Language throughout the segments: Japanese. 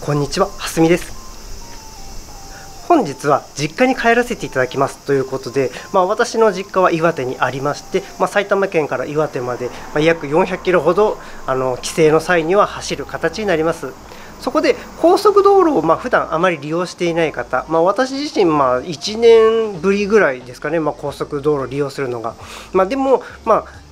こんにちは、はすみです。本日は実家に帰らせていただきますということで、私の実家は岩手にありまして、埼玉県から岩手まで約400キロほど帰省の際には走る形になります。そこで高速道路を普段あまり利用していない方、私自身1年ぶりぐらいですかね、高速道路利用するのが、でも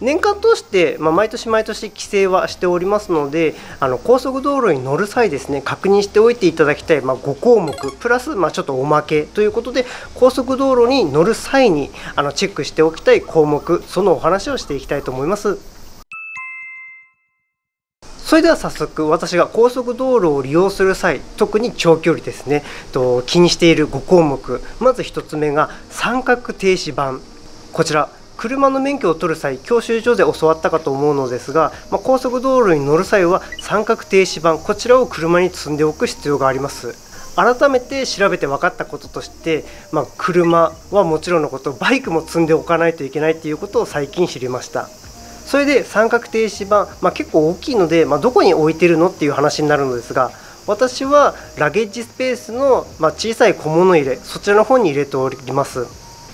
年間通して毎年毎年規制はしておりますので、高速道路に乗る際ですね、確認しておいていただきたい5項目プラスちょっとおまけということで、高速道路に乗る際にチェックしておきたい項目、そのお話をしていきたいと思います。それでは早速、私が高速道路を利用する際、特に長距離ですね、気にしている5項目。まず1つ目が三角停止板。こちら、車の免許を取る際、教習所で教わったかと思うのですが、高速道路に乗る際は三角停止板、こちらを車に積んでおく必要があります。改めて調べて分かったこととして、車はもちろんのこと、バイクも積んでおかないといけないということを最近知りました。それで三角停止板、結構大きいので、どこに置いてるのっていう話になるのですが、私はラゲッジスペースの、小さい小物入れ、そちらの方に入れております。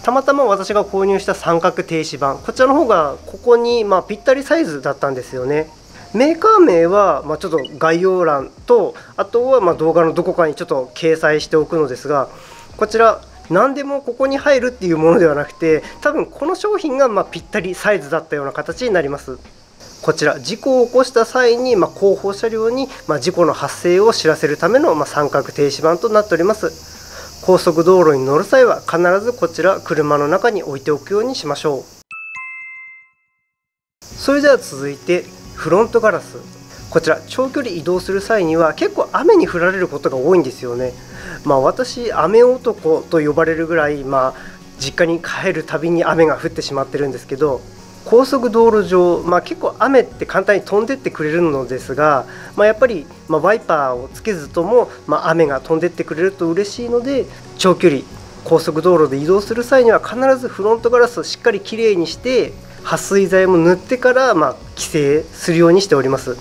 たまたま私が購入した三角停止板、こちらの方がここに、ぴったりサイズだったんですよね。メーカー名は、ちょっと概要欄と、あとは動画のどこかにちょっと掲載しておくのですが、こちら何でもここに入るっていうものではなくて、多分この商品がぴったりサイズだったような形になります。こちら、事故を起こした際に後方車両に事故の発生を知らせるための三角停止板となっております。高速道路に乗る際は必ずこちら、車の中に置いておくようにしましょう。それでは続いてフロントガラス。こちら、長距離移動する際には結構雨に降られることが多いんですよね。私、雨男と呼ばれるぐらい、実家に帰るたびに雨が降ってしまってるんですけど、高速道路上、結構雨って簡単に飛んでってくれるのですが、やっぱり、ワイパーをつけずとも、雨が飛んでってくれると嬉しいので、長距離高速道路で移動する際には必ずフロントガラスをしっかりきれいにして、撥水剤も塗ってから帰省するようにしております。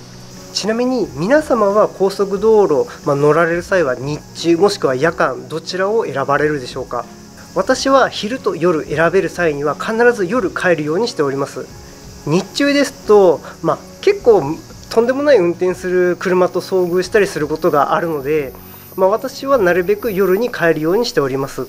ちなみに皆様は高速道路、乗られる際は日中もしくは夜間、どちらを選ばれるでしょうか。私は昼と夜選べる際には必ず夜帰るようにしております。日中ですと、結構とんでもない運転する車と遭遇したりすることがあるので、私はなるべく夜に帰るようにしております。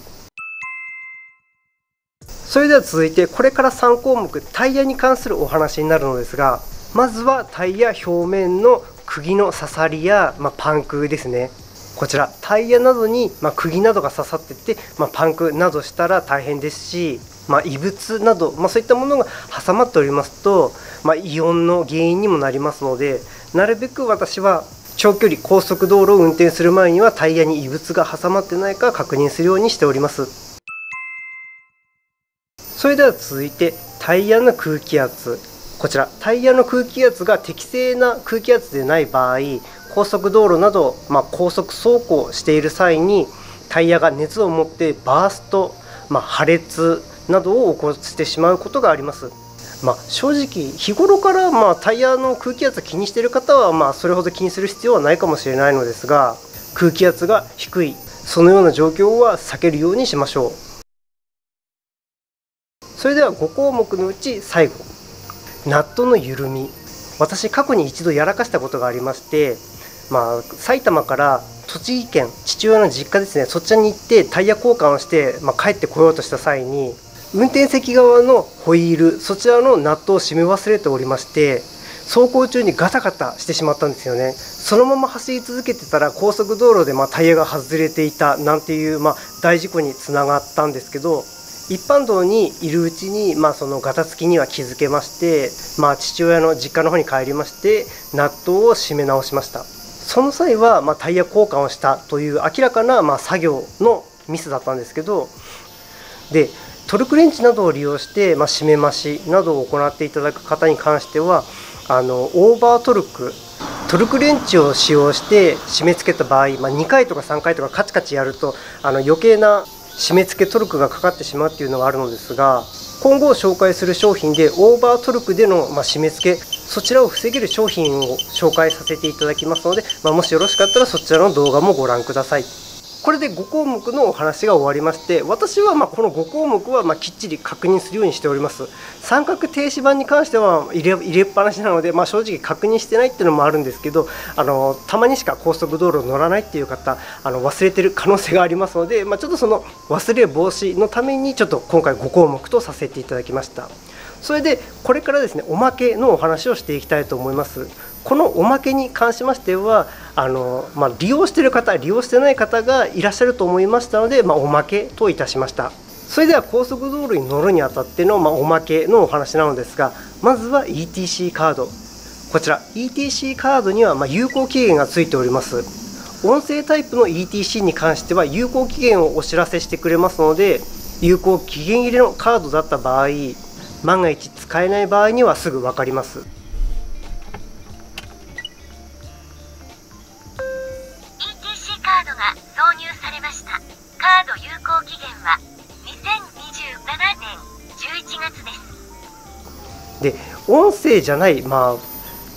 それでは続いて、これから3項目、タイヤに関するお話になるのですが、まずはタイヤ表面の釘の刺さりや、パンクですね。こちら、タイヤなどに、釘などが刺さってて、パンクなどしたら大変ですし、異物など、そういったものが挟まっておりますと、異音の原因にもなりますので、なるべく私は長距離高速道路を運転する前にはタイヤに異物が挟まってないか確認するようにしております。それでは続いて、タイヤの空気圧。こちら、タイヤの空気圧が適正な空気圧でない場合、高速道路など、高速走行している際にタイヤが熱を持ってバースト、破裂などを起こしてしまうことがあります。正直日頃から、タイヤの空気圧を気にしている方は、それほど気にする必要はないかもしれないのですが、空気圧が低い、そのような状況は避けるようにしましょう。それでは5項目のうち最後、ナットの緩み。私、過去に一度やらかしたことがありまして、埼玉から栃木県、父親の実家ですね、そちらに行ってタイヤ交換をして、帰ってこようとした際に、運転席側のホイール、そちらのナットを締め忘れておりまして、走行中にガタガタしてしまったんですよね。そのまま走り続けてたら高速道路で、タイヤが外れていたなんていう、大事故につながったんですけど、一般道にいるうちに、そのガタつきには気づけまして、父親の実家の方に帰りまして、ナットを締め直しました。その際は、タイヤ交換をしたという明らかな、作業のミスだったんですけど、でトルクレンチなどを利用して、締め増しなどを行っていただく方に関しては、オーバートルク、トルクレンチを使用して締め付けた場合、2回とか3回とかカチカチやると余計な締め付けトルクがかかってしまうっていうのがあるのですが、今後紹介する商品でオーバートルクでの締め付け、そちらを防げる商品を紹介させていただきますので、もしよろしかったらそちらの動画もご覧ください。これで5項目のお話が終わりまして、私はこの5項目はきっちり確認するようにしております。三角停止板に関しては入れっぱなしなので、正直確認してないっていうのもあるんですけど、たまにしか高速道路を乗らないっていう方、忘れてる可能性がありますので、ちょっとその忘れ防止のためにちょっと今回5項目とさせていただきました。それでこれからですね、おまけのお話をしていきたいと思います。このおまけに関しましては利用している方、利用してない方がいらっしゃると思いましたので、おまけといたしました。それでは高速道路に乗るにあたっての、おまけのお話なのですが、まずは ETC カード。こちら ETC カードには有効期限がついております。音声タイプの ETC に関しては有効期限をお知らせしてくれますので、有効期限切れのカードだった場合、万が一使えない場合にはすぐ分かります。で、音声じゃない、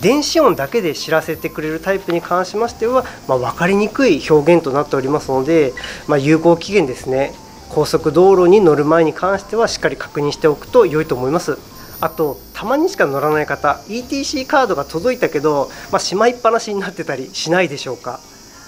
電子音だけで知らせてくれるタイプに関しましては、分かりにくい表現となっておりますので、有効期限ですね、高速道路に乗る前に関してはしっかり確認しておくと良いと思います。あと、たまにしか乗らない方、 ETC カードが届いたけど、しまいっぱなしになってたりしないでしょうか。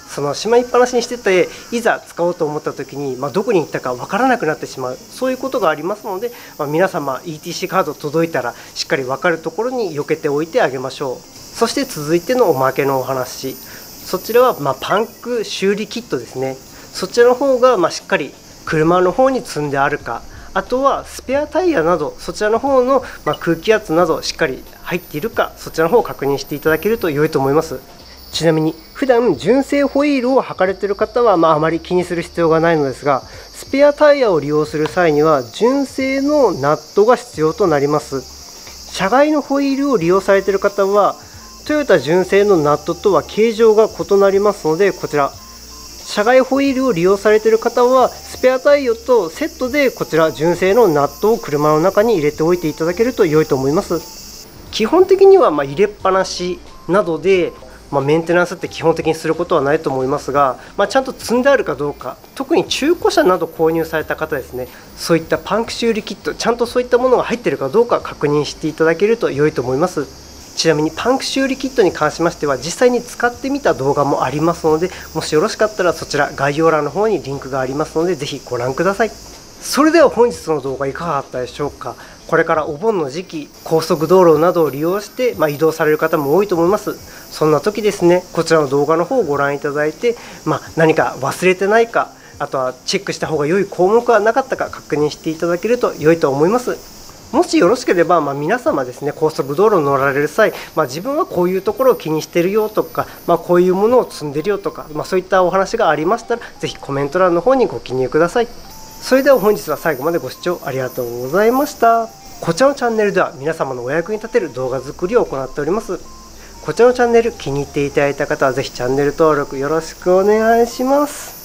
そのしまいっぱなしにしてて、いざ使おうと思った時に、どこに行ったか分からなくなってしまう、そういうことがありますので、皆様 ETC カード届いたらしっかり分かるところに避けておいてあげましょう。そして続いてのおまけのお話、そちらはパンク修理キットですね。そちらの方がしっかり車の方に積んであるか、あとはスペアタイヤなど、そちらの方の空気圧などしっかり入っているか、そちらの方を確認していただけると良いと思います。ちなみに普段純正ホイールを履かれている方はあまり気にする必要がないのですが、スペアタイヤを利用する際には純正のナットが必要となります。車外のホイールを利用されている方はトヨタ純正のナットとは形状が異なりますので、こちら車外ホイールを利用されている方はスペアタイヤとセットでこちら純正のナットを車の中に入れておいていただけると良いと思います。基本的には入れっぱなしなどでメンテナンスって基本的にすることはないと思いますが、ちゃんと積んであるかどうか、特に中古車など購入された方ですね、そういったパンク修理キット、ちゃんとそういったものが入っているかどうか確認していただけると良いと思います。ちなみにパンク修理キットに関しましては実際に使ってみた動画もありますので、もしよろしかったらそちら概要欄の方にリンクがありますので、ぜひご覧ください。それでは本日の動画いかがだったでしょうか。これからお盆の時期、高速道路などを利用して、移動される方も多いと思います。そんな時ですね、こちらの動画の方をご覧いただいて、何か忘れてないか、あとはチェックした方が良い項目はなかったか確認していただけると良いと思います。もしよろしければ、皆様ですね、高速道路に乗られる際、自分はこういうところを気にしてるよとか、こういうものを積んでるよとか、そういったお話がありましたら、ぜひコメント欄の方にご記入ください。それでは本日は最後までご視聴ありがとうございました。こちらのチャンネルでは皆様のお役に立てる動画作りを行っております。こちらのチャンネル気に入っていただいた方はぜひチャンネル登録よろしくお願いします。